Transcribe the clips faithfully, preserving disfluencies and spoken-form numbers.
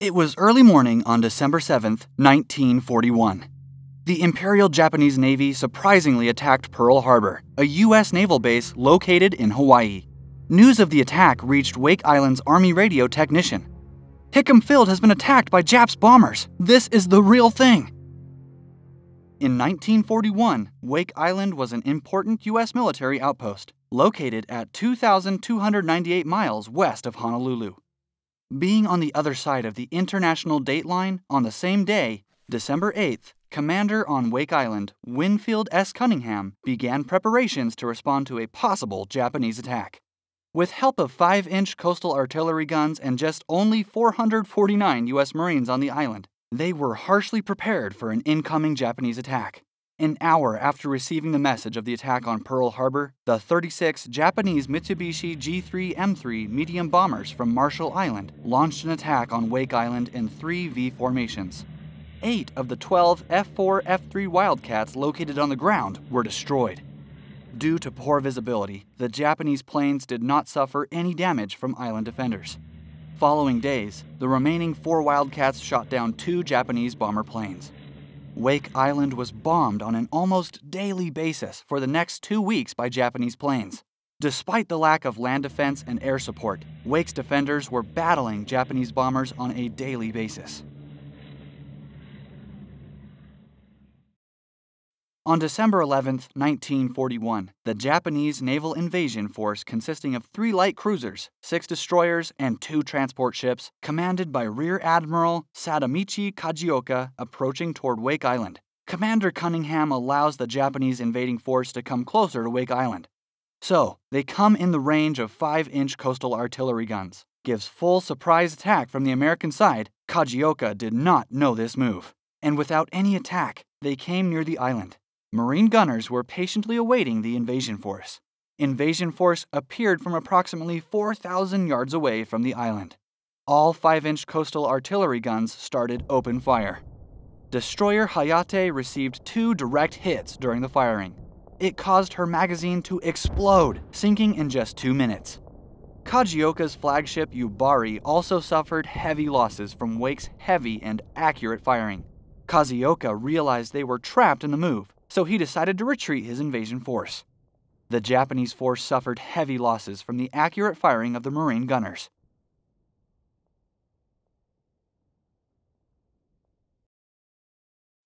It was early morning on December seventh, nineteen forty-one. The Imperial Japanese Navy surprisingly attacked Pearl Harbor, a U S naval base located in Hawaii. News of the attack reached Wake Island's Army radio technician. Hickam Field has been attacked by Japs bombers. This is the real thing. In nineteen forty-one, Wake Island was an important U S military outpost, located at two thousand two hundred ninety-eight miles west of Honolulu. Being on the other side of the international dateline on the same day, December eighth, Commander on Wake Island, Winfield S. Cunningham, began preparations to respond to a possible Japanese attack. With help of five inch coastal artillery guns and just only four hundred forty-nine U S Marines on the island, they were harshly prepared for an incoming Japanese attack. An hour after receiving the message of the attack on Pearl Harbor, the thirty-six Japanese Mitsubishi G three M three medium bombers from Marshall Island launched an attack on Wake Island in three V formations. Eight of the twelve F four F three Wildcats located on the ground were destroyed. Due to poor visibility, the Japanese planes did not suffer any damage from island defenders. Following days, the remaining four Wildcats shot down two Japanese bomber planes. Wake Island was bombed on an almost daily basis for the next two weeks by Japanese planes. Despite the lack of land defense and air support, Wake's defenders were battling Japanese bombers on a daily basis. On December eleventh, nineteen forty-one, the Japanese Naval Invasion Force, consisting of three light cruisers, six destroyers, and two transport ships, commanded by Rear Admiral Sadamichi Kajioka, approaching toward Wake Island. Commander Cunningham allows the Japanese invading force to come closer to Wake Island. So, they come in the range of five inch coastal artillery guns. Gives full surprise attack from the American side. Kajioka did not know this move. And without any attack, they came near the island. Marine gunners were patiently awaiting the invasion force. Invasion force appeared from approximately four thousand yards away from the island. All five inch coastal artillery guns started open fire. Destroyer Hayate received two direct hits during the firing. It caused her magazine to explode, sinking in just two minutes. Kajioka's flagship Yubari also suffered heavy losses from Wake's heavy and accurate firing. Kajioka realized they were trapped in the move, so he decided to retreat his invasion force. The Japanese force suffered heavy losses from the accurate firing of the Marine gunners.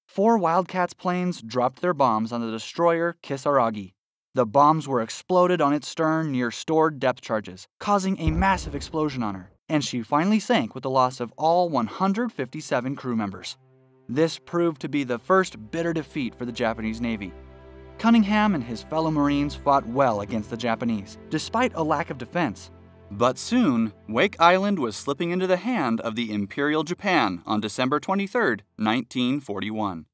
Four Wildcats planes dropped their bombs on the destroyer Kisaragi. The bombs were exploded on its stern near stored depth charges, causing a massive explosion on her, and she finally sank with the loss of all one hundred fifty-seven crew members. This proved to be the first bitter defeat for the Japanese Navy. Cunningham and his fellow Marines fought well against the Japanese, despite a lack of defense. But soon, Wake Island was slipping into the hand of the Imperial Japan on December twenty-third, nineteen forty-one.